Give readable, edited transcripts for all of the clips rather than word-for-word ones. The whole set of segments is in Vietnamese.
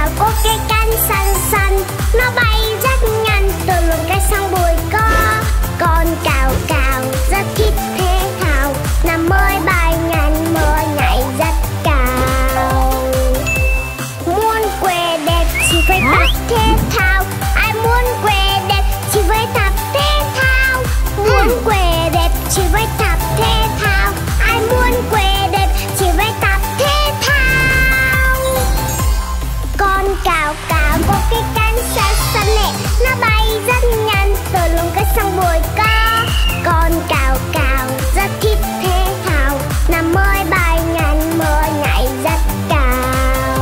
nào có cái cánh xanh xanh, nó bay rất nhanh từ lùm cây sang bụi có. Con cào cào rất thích thế nào, nằm mới bay ngàn mơ nhảy rất cao. Muốn quê đẹp chỉ phải tập thể thao, ai muốn quê đẹp chỉ phải tập thể thao. Muốn quê đẹp chỉ phải tập thể thao, ai muốn quê đẹp chỉ phải tập thể thao. Con cào cào có cái cánh xanh xanh lẹ, nó bay rất nhanh từ lùm cây sang bụi cỏ. Con cào cào rất thích thế thao, nằm mới bay nhanh mơ nhảy rất cao.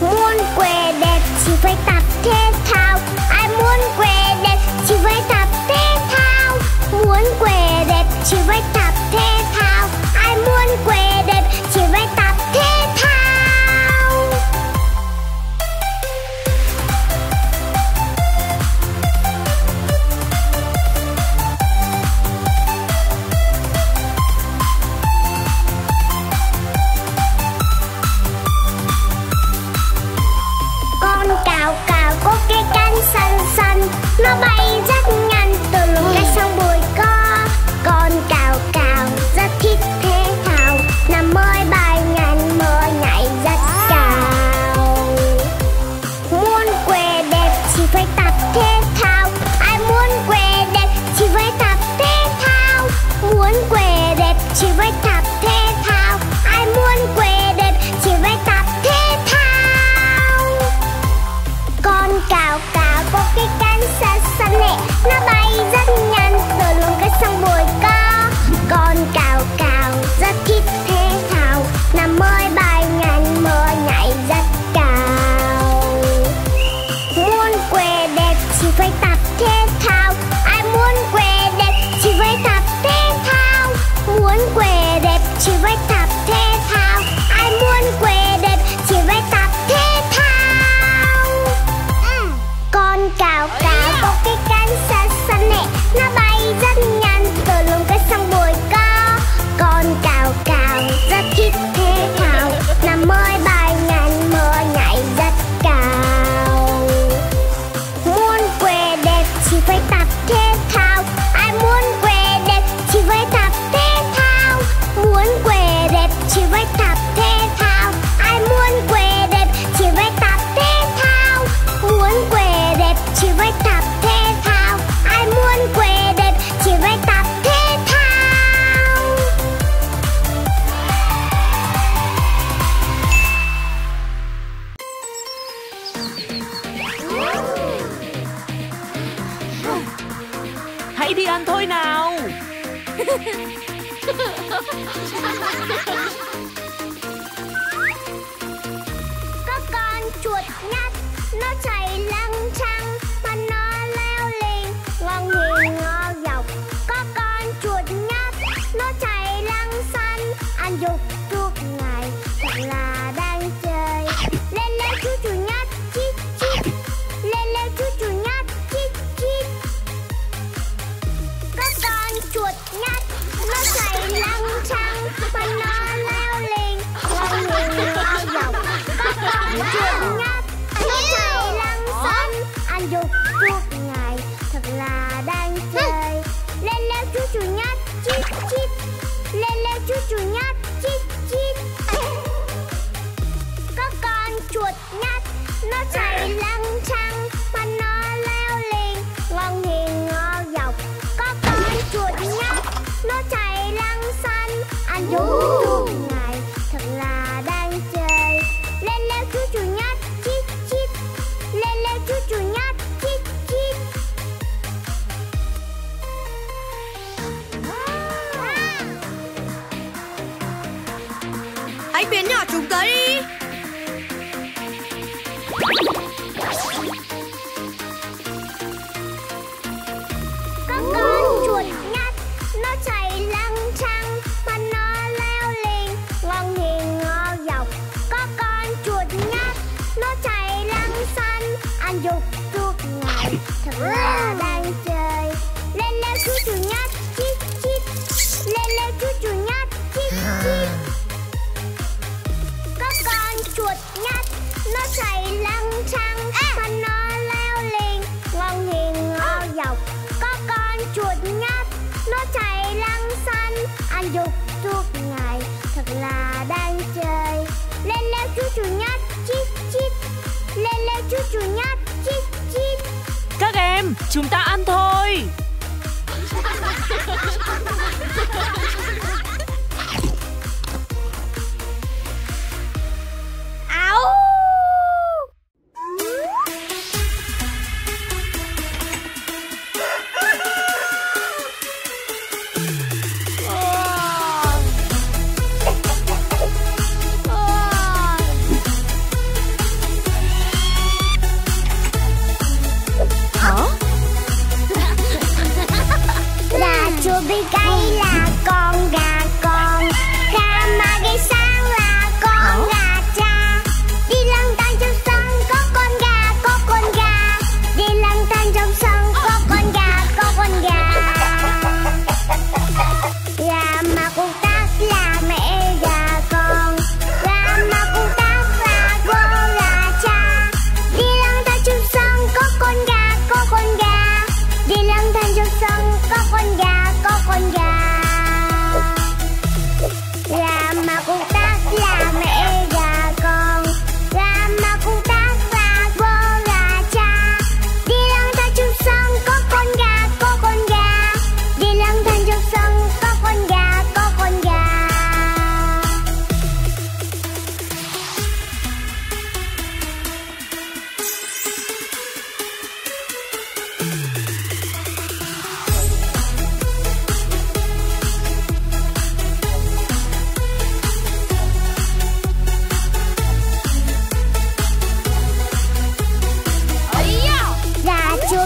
Muốn quê đẹp chỉ phải tập thể thao, ai muốn quê đẹp chỉ phải tập thể thao. Muốn quê đẹp chỉ phải tập thể thao, ai muốn quê đẹp chỉ phải tập thể thao. Con cào cào có cái cánh xanh xanh, nó bay rất nhanh từ lùm cây sang bụi cỏ. Con cào cào rất thích thế thao, nằm mới bay nhanh mơ nhảy rất cao. Muốn quê đẹp chỉ phải tập thể thao, ai muốn quê đẹp chỉ phải tập thể thao. Muốn quê đẹp chỉ phải tập thể thao, ai muốn quê đẹp chỉ phải tập thể thao. Con cào cào có cái cánh xanh xanh lẹ, nó bay rất nhanh từ lùm cây sang bụi cỏ. Con cào cào rất thích thế thao, nằm mới bay nhanh mơ nhảy rất cao. Muốn quê đẹp chỉ phải tập thể thao, ai muốn quê đẹp chỉ phải tập thể thao. Muốn quê đẹp chỉ phải tập thể thao, ai muốn quê đẹp chỉ phải tập thể thao. Con cào cào có cái cánh xanh xanh lẹ, nó bay rất nhanh từ lùm cây sang bụi cỏ. Con cào cào rất thích thế thao, nằm mới bay nhanh mơ nhảy rất cao. Muốn quê đẹp chỉ phải tập thể thao, ai muốn quê đẹp chỉ phải tập thể thao. Muốn quê đẹp chỉ phải tập thể thao, ai muốn quê đẹp chỉ phải tập thể thao. Muốn quê đẹp chỉ phải tập thể thao, ai muốn quê đẹp chỉ phải tập thể thao. Hãy đi ăn thôi nào. Có con chuột nhắt, nó chạy lăng xăng mà nó leo lên ngon nghiền ngon dọc. Có con chuột nhắt, nó chạy lăng xăng ăn dục suốt ngày thật là đang chơi. Lên lên chú chuột nhắt chít chít, lên lên chú chuột nhắt chít chít. Có con chuột nhắt, nó chạy lăng xăng mà nó leo lên ngon nghiền ngon dọc. Có con chuột nhắt, nó chạy lăng xăng ăn dục suốt ngày thật là đang chơi. Lên leo chú chuột nhắt chít chít, lên leo chú chuột nhắt chít chít. Có con chuột nhắt, nó chạy lăng xăng mà nó leo lên ngon nghiền ngon dọc. Có con chuột nhắt, nó chạy lăng xăng ăn dục suốt ngày thật là đang chơi. Lên leo chú chuột nhắt chít chít, lên leo chú chuột nhắt chít chít. Hãy biến nhỏ chúng tới đi. Có con chuột nhắt, nó chạy lăng xăng mà nó leo lên ngon nghiền ngon dọc. Có con chuột nhắt, nó chạy lăng xăng ăn dục suốt ngày thật là đang chơi. Lên leo chú chuột nhắt chít chít, lên leo chú chuột nhắt chít chít. Có con dục suốt ngày thật là đang chơi. Lên leo chú chuột nhắt chít chít, lên leo chú chuột nhắt chít chít. Các em, chúng ta ăn thôi. Vì cây là con gà con, gà mà gây sáng là con gà cha. Đi lang thang trong sân có con gà, có con gà. Đi lang thang trong sân có con gà, có con gà. Gà mà cũng tát là mẹ gà con, gà mà cũng tát là con gà cha. Đi lang thang trong sân có con gà, có con gà. Đi lang thang trong sân có con gà, có con gà. Gà mà cũng tát là mẹ gà con, gà mà cũng tát là con gà cha. Đi lang thang trong sân có con gà, có con gà. Đi lang thang trong sân có con gà, có con gà.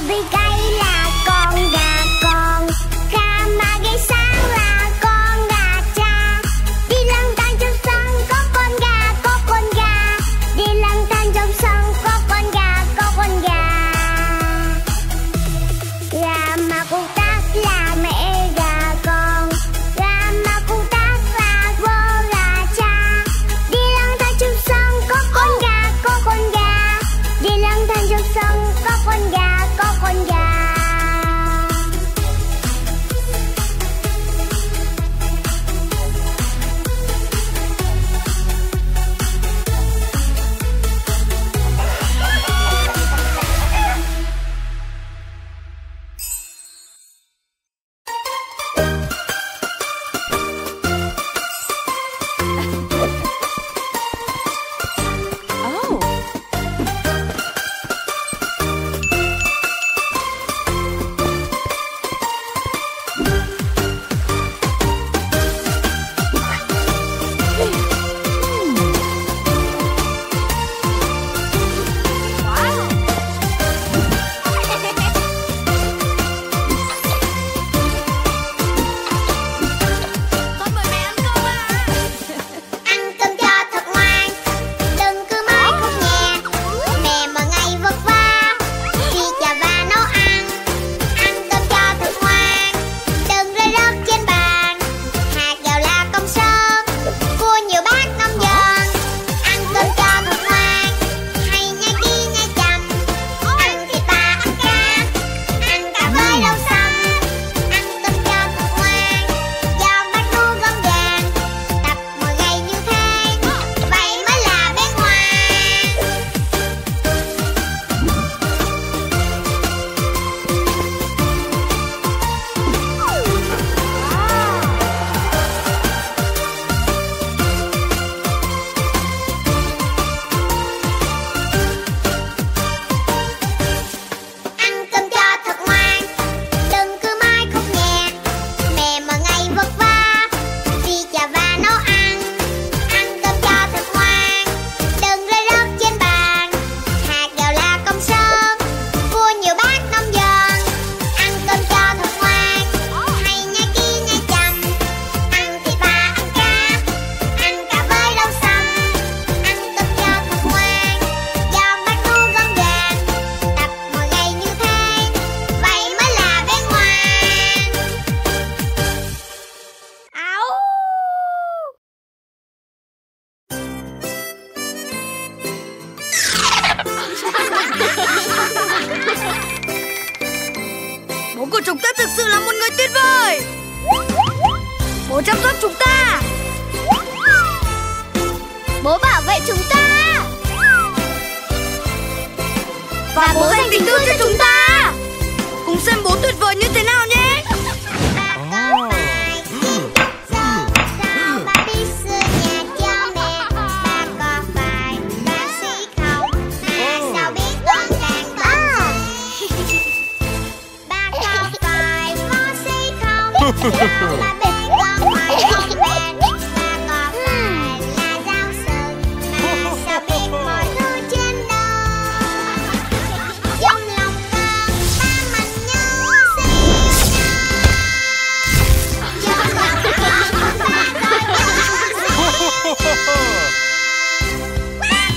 Vì cây là con gà con, gà mà gây sáng là con gà cha. Đi lang thang trong sân có con gà, có con gà. Đi lang thang trong sân có con gà, có con gà. Gà mà cũng tát là mẹ gà con, gà mà cũng tát là con gà cha. Đi lang thang trong sân có con gà, có con gà. Đi lang thang trong sân có con gà, có con gà. Bố của chúng ta thực sự là một người tuyệt vời. Bố chăm sóc chúng ta. Bố bảo vệ chúng ta. Và bố dành tình thương cho chúng ta. Cùng xem bố tuyệt vời như thế nào nhé. Đó là bếp con ngoài bánh bánh. Và có phải là rau sợi mà sao biết mọi thứ trên đời. Trong lòng con ta mạnh như sinh nhờ. Trong lòng con ta coi con sinh nhờ. Mẹ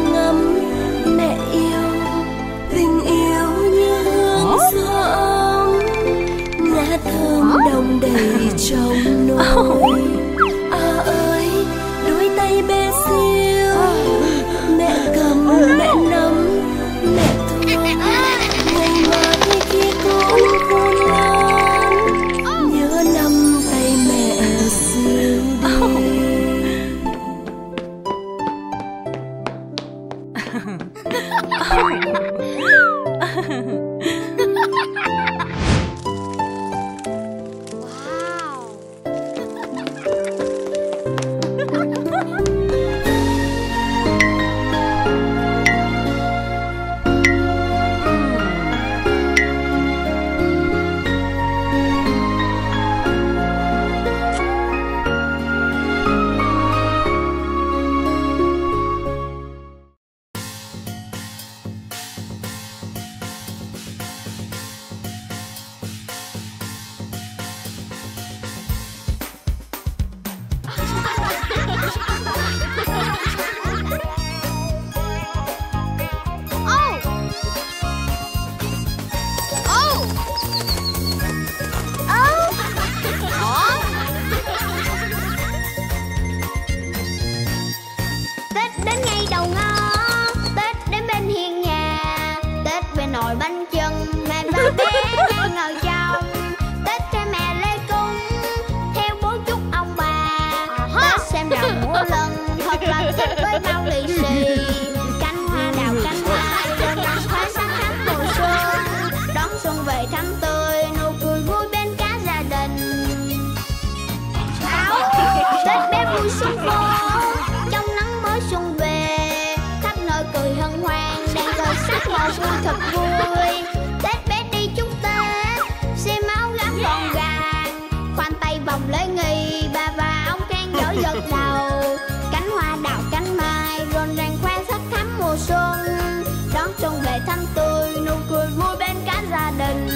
ngắm, mẹ yêu, tình yêu vòng lễ nghi, bà và ông trang dối gật đầu. Cánh hoa đào cánh mai rộn ràng khoe sắc thắm mùa xuân, đón xuân về thăm tươi nụ cười vui bên cả gia đình.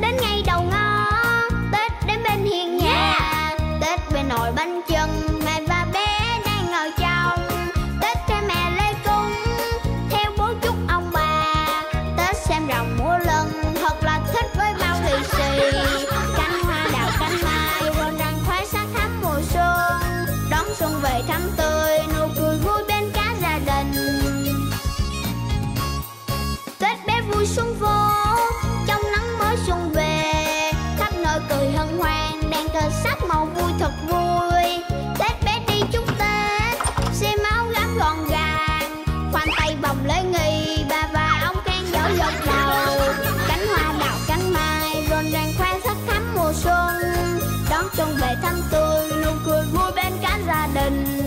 Đến ngay đầu ngõ, Tết đến bên hiên nhà, Tết về nồi bánh chưng, mẹ và bé đang ngồi trong. Tết theo mẹ lê cung, theo bố chúc ông bà. Tết xem rồng múa lân, thật là thích với bao lì xì. Cánh hoa đào cánh mai, rộn ràng khoái sắc thắm mùa xuân, đón xuân về thắm tươi, nụ cười vui bên cả gia đình. Tết bé vui xuân vô, xuân về khắp nơi cười hân hoan, đèn cờ sắc màu vui thật vui. Tết bé đi chúc Tết, xe máu gắm gọn gàng, khoanh tay vòng lễ nghi, bà và ông khen dở dột đầu. Cánh hoa đào cánh mai rộn ràng khoe sắc thắm mùa xuân, đón xuân về thăm tươi, nụ cười vui bên cả gia đình.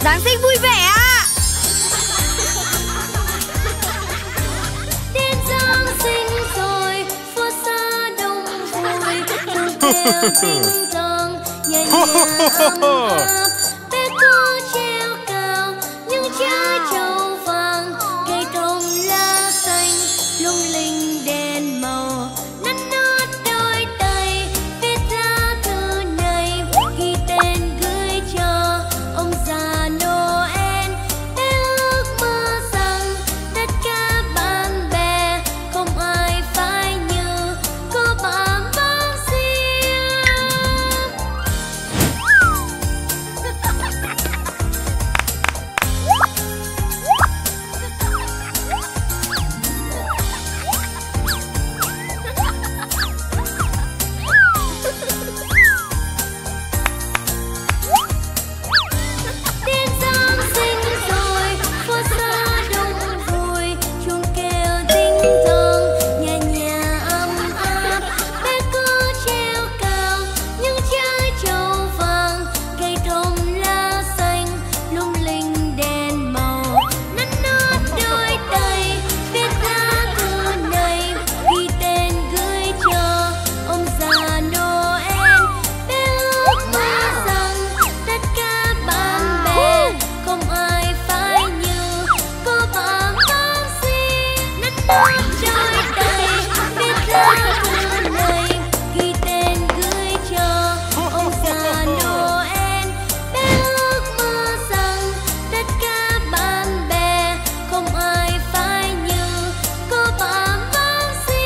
Giáng sinh vui vẻ ạ. Đến Giáng sinh rồi, phố xa đông vui, từ kêu tinh tường nhảy nhẹ ấm áp. Bé cô treo cao những trái trầu vàng, cây trồng lá xanh lung linh đèn màu, nắn nót đôi tay viết lá thư này, ghi tên gửi cho ông già Noel. Bé ước mơ rằng tất cả bạn bè không ai phải như cô bà mang riêng. Đến Giáng sinh rồi, phố xa đông vui, chuông kêu tinh tường nhẹ nhẹ ấm áp. Bé cô treo cao những trái trầu vàng, cây thông lá xanh lung linh đèn màu, nắn nót đôi tay viết lá thư này, ghi tên gửi cho ông già Noel. Bé ước mơ rằng tất cả bạn bè không ai phải như cô bà Maxi, nắn nót đôi tay viết lá thư này, ghi tên gửi cho ông già Noel. Bé ước mơ rằng tất cả bạn bè không ai phải như cô bà Maxi.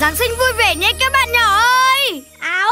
Giáng sinh vui vẻ nhé các bạn nhỏ ơi. Áo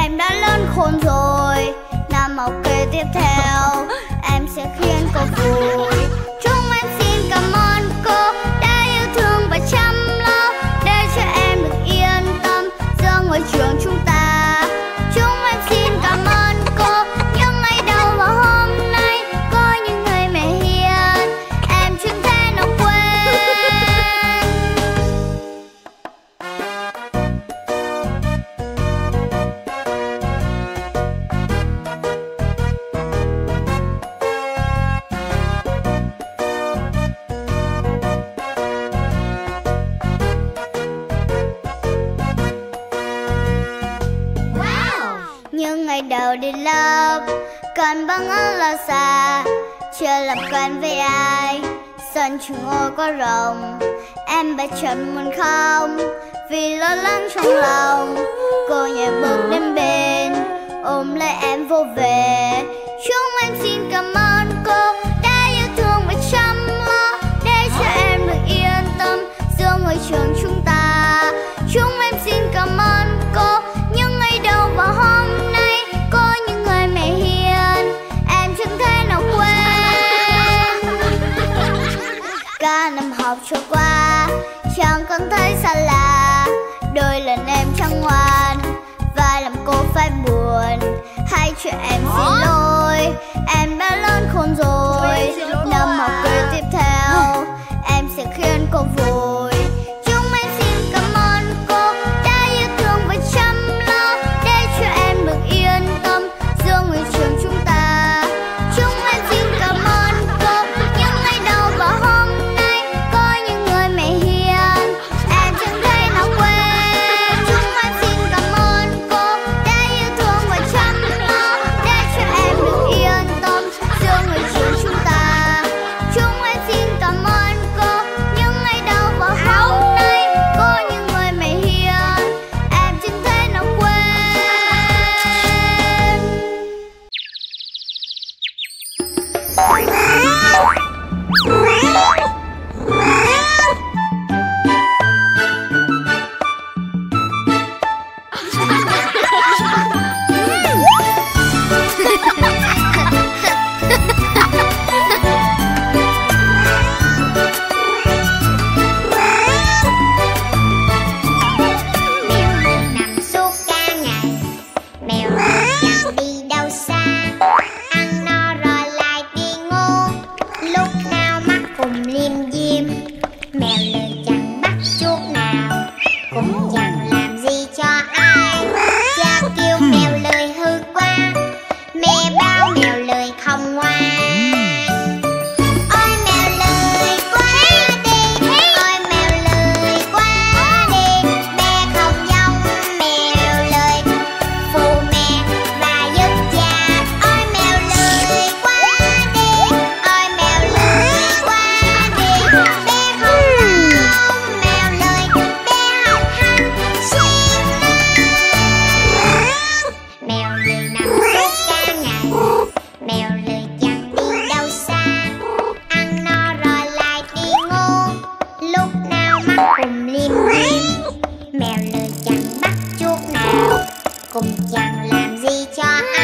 Em đã lớn khôn những ngày đầu đi lớp còn băng áo lo xa, chưa làm quen với ai. Sân trường ô có rộng, em bật trần muốn không vì lo lắng trong lòng. Cô nhẹ bước đến bên, ôm lấy em vô về. Chúng em xin cảm ơn cô đã yêu thương và chăm lo để cho em được yên tâm giữa ngôi trường chúng ta. Chúng em xin cảm ơn cô những ngày đầu và hôm nay, có những người mẹ hiền em chẳng thể nào quên. Cả năm học trôi qua chẳng còn thấy xa lạ, đôi lần em chẳng ngoan và làm cô phải buồn. Hãy cho em xin lỗi, em đã lớn khôn rồi. Năm học kỳ tiếp theo em sẽ khiến cô vui. Chúng em xin cảm ơn cô đã yêu thương và chăm lo để cho em được yên tâm giữa ngôi trường chúng ta. Chúng em xin cảm ơn cô những ngày đầu và hôm nay, có những người mẹ hiền em chẳng thể nào quên. Chúng em xin cảm ơn cô đã yêu thương và chăm lo để cho em được yên tâm giữa ngôi trường chúng ta. Chúng em xin cảm ơn cô những ngày đầu và hôm nay, có những người mẹ hiền em chẳng thể nào quên. Mèo lười chẳng bắt chuột nào, cũng chẳng làm gì cho ai.